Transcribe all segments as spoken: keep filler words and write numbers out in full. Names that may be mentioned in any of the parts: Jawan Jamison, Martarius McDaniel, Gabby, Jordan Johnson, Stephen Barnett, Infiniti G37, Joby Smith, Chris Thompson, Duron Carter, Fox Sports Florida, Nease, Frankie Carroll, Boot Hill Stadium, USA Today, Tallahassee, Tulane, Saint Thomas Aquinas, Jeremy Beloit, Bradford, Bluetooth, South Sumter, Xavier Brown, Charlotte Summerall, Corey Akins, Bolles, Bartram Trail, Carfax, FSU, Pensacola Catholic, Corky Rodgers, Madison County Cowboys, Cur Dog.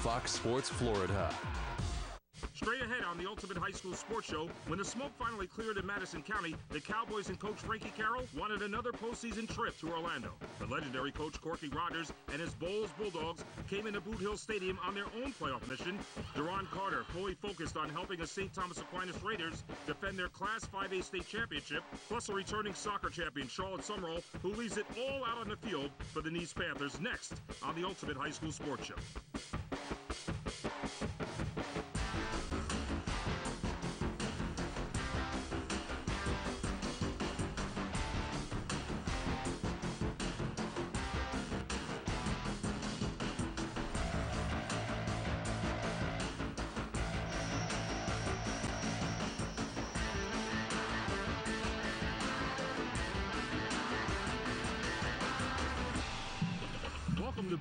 Fox Sports Florida. Straight ahead on the Ultimate High School Sports Show, when the smoke finally cleared in Madison County, the Cowboys and coach Frankie Carroll wanted another postseason trip to Orlando. The legendary coach Corky Rodgers and his Bolles Bulldogs came into Boot Hill Stadium on their own playoff mission. Duron Carter fully focused on helping his Saint Thomas Aquinas Raiders defend their Class five A state championship, plus a returning soccer champion Charlotte Summerall, who leaves it all out on the field for the Nease Panthers, next on the Ultimate High School Sports Show.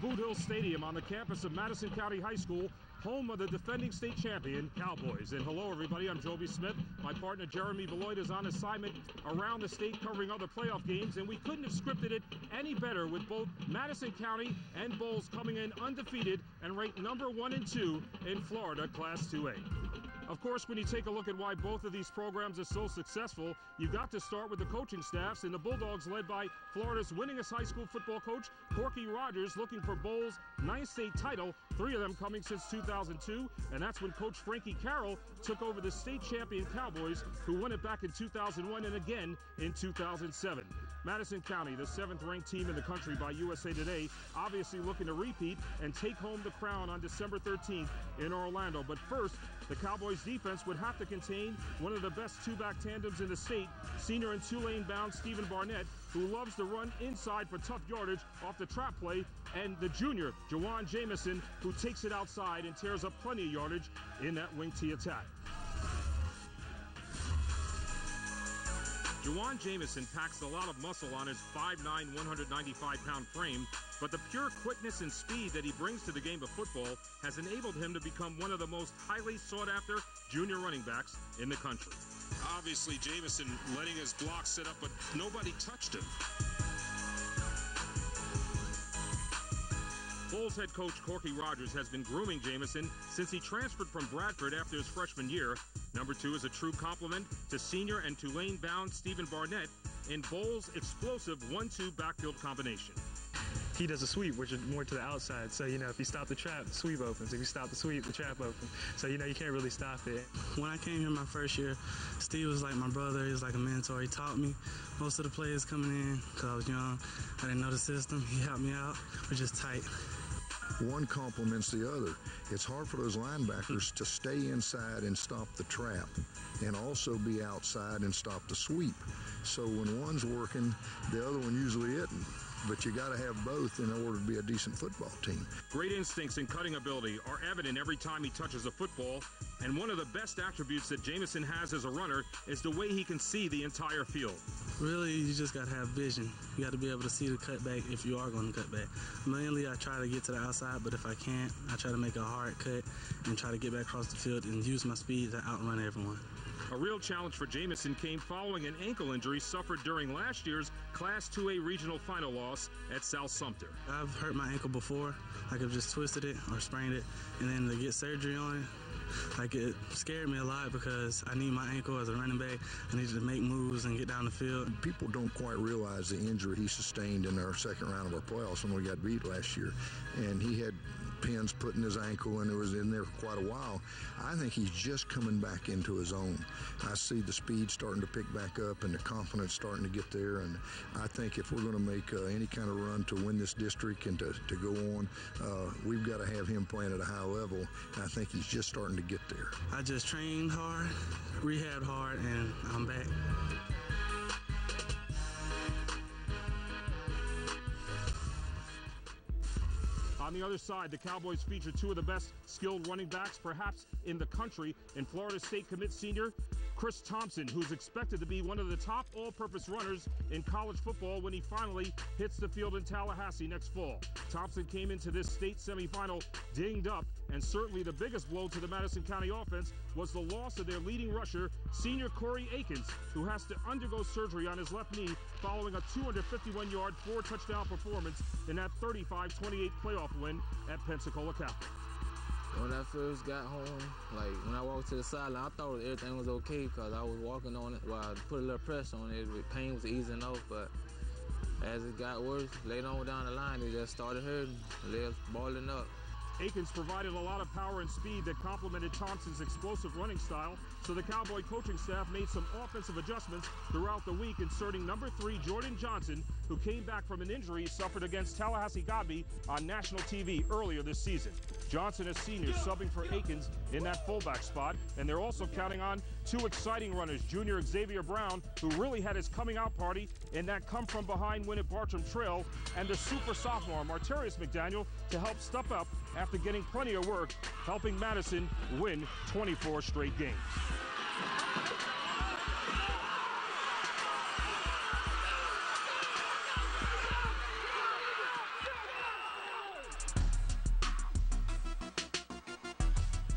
Boot Hill Stadium on the campus of Madison County High School, home of the defending state champion Cowboys. And hello, everybody. I'm Joby Smith. My partner Jeremy Beloit is on assignment around the state covering other playoff games, and we couldn't have scripted it any better with both Madison County and Bolles coming in undefeated and ranked number one and two in Florida Class two A. Of course, when you take a look at why both of these programs are so successful, you've got to start with the coaching staffs, and the Bulldogs, led by Florida's winningest high school football coach, Corky Rodgers, looking for Bolles' ninth state title, three of them coming since two thousand two, and that's when coach Frankie Carroll took over the state champion Cowboys, who won it back in two thousand one and again in two thousand seven. Madison County, the seventh-ranked team in the country by U S A Today, obviously looking to repeat and take home the crown on December thirteenth in Orlando. But first, the Cowboys defense would have to contain one of the best two-back tandems in the state, senior and Tulane-bound Stephen Barnett, who loves to run inside for tough yardage off the trap play, and the junior, Jawan Jamison, who takes it outside and tears up plenty of yardage in that wing T attack. Jawan Jamison packs a lot of muscle on his five nine, one ninety-five pound frame, but the pure quickness and speed that he brings to the game of football has enabled him to become one of the most highly sought-after junior running backs in the country. Obviously, Jamison letting his block sit up, but nobody touched him. Bolles head coach Corky Rodgers has been grooming Jamison since he transferred from Bradford after his freshman year. Number two is a true compliment to senior and Tulane-bound Stephen Barnett in Bolles' explosive one two backfield combination. He does a sweep, which is more to the outside. So, you know, if you stop the trap, the sweep opens. If you stop the sweep, the trap opens. So, you know, you can't really stop it. When I came here my first year, Steve was like my brother. He was like a mentor. He taught me most of the plays coming in because I was young. I didn't know the system. He helped me out, which is tight. One complements the other. It's hard for those linebackers to stay inside and stop the trap and also be outside and stop the sweep. So when one's working, the other one usually isn't. But you got to have both in order to be a decent football team. Great instincts and cutting ability are evident every time he touches a football, and one of the best attributes that Jamison has as a runner is the way he can see the entire field. Really, you just got to have vision. You got to be able to see the cutback if you are going to cut back. Mainly, I try to get to the outside, but if I can't, I try to make a hard cut and try to get back across the field and use my speed to outrun everyone. A real challenge for Jamison came following an ankle injury suffered during last year's Class two A regional final loss at South Sumter. I've hurt my ankle before. Like I've just twisted it or sprained it, and then to get surgery on it, like it scared me a lot because I need my ankle as a running back. I needed to make moves and get down the field. People don't quite realize the injury he sustained in our second round of our playoffs when we got beat last year, and he had pins put in his ankle, and it was in there for quite a while. I think he's just coming back into his own. I see the speed starting to pick back up and the confidence starting to get there, and I think if we're going to make uh, any kind of run to win this district and to, to go on, uh, we've got to have him playing at a high level, and I think he's just starting to get there. I just trained hard, rehabbed hard, and I'm back. On the other side, the Cowboys feature two of the best skilled running backs perhaps in the country in Florida State commit senior Chris Thompson, who's expected to be one of the top all-purpose runners in college football when he finally hits the field in Tallahassee next fall. Thompson came into this state semifinal dinged up, and certainly the biggest blow to the Madison County offense was the loss of their leading rusher, senior Corey Akins, who has to undergo surgery on his left knee following a two hundred fifty-one yard, four-touchdown performance in that thirty-five twenty-eight playoff win at Pensacola Catholic. when I first got home, like when I walked to the sideline, I thought everything was okay because I was walking on it. Well, I put a little pressure on it. The pain was easing off, but as it got worse, later on down the line, it just started hurting. Legs balling up. Akins provided a lot of power and speed that complemented Thompson's explosive running style, so the Cowboy coaching staff made some offensive adjustments throughout the week, inserting number three Jordan Johnson, who came back from an injury suffered against Tallahassee Gabby on national T V earlier this season. Johnson, a senior, subbing for Akins in that fullback spot, and they're also counting on two exciting runners, junior Xavier Brown, who really had his coming out party in that come-from-behind win at Bartram Trail, and the super sophomore Martarius McDaniel to help step up after After getting plenty of work, helping Madison win twenty-four straight games.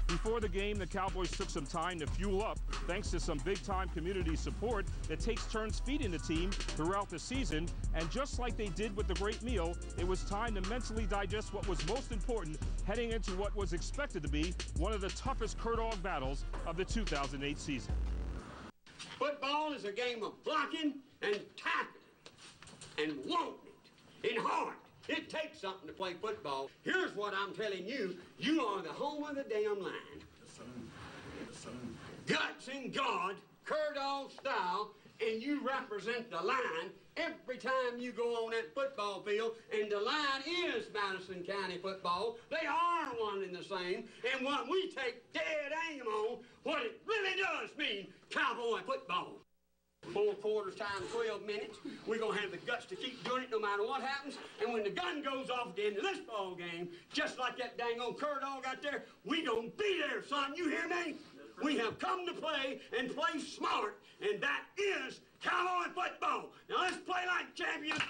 Before the game, the Cowboys took some time to fuel up thanks to some big-time community support that takes turns feeding the team throughout the season. And just like they did with the great meal, it was time to mentally digest what was most important heading into what was expected to be one of the toughest Cur Dog battles of the two thousand eight season. Football is a game of blocking and tackling and wanting it and heart. It takes something to play football. Here's what I'm telling you. You are the home of the damn line. Guts and God, Cur Dog style, and you represent the line every time you go on that football field, and the line is Madison County football. They are one and the same, and what we take dead aim on, what it really does mean, Cowboy football. Four quarters time, twelve minutes. We're going to have the guts to keep doing it no matter what happens. And when the gun goes off at the end of this ball game, just like that dang old Cur Dog out there, we going to be there, son. You hear me? We have come to play and play smart, and that is Cowboy football. Now let's play like champions.